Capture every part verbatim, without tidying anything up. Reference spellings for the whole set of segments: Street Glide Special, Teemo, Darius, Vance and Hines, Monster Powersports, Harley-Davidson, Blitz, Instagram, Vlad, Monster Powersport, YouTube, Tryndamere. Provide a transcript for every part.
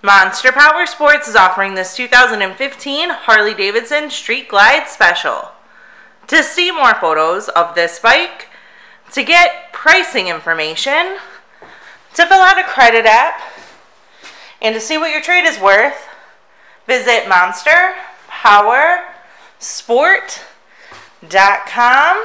Monster Powersports is offering this two thousand fifteen Harley-Davidson Street Glide Special. To see more photos of this bike, to get pricing information, to fill out a credit app, and to see what your trade is worth, visit monster powersport dot com.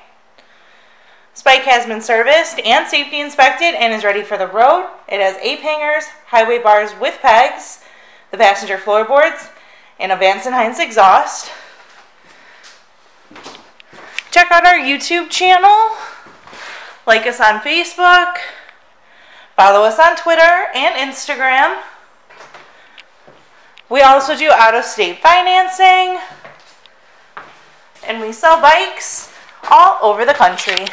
This bike has been serviced and safety inspected and is ready for the road. It has ape hangers, highway bars with pegs, the passenger floorboards, and a Vance and Hines exhaust. Check out our YouTube channel, like us on Facebook, follow us on Twitter and Instagram. We also do out-of-state financing, and we sell bikes all over the country.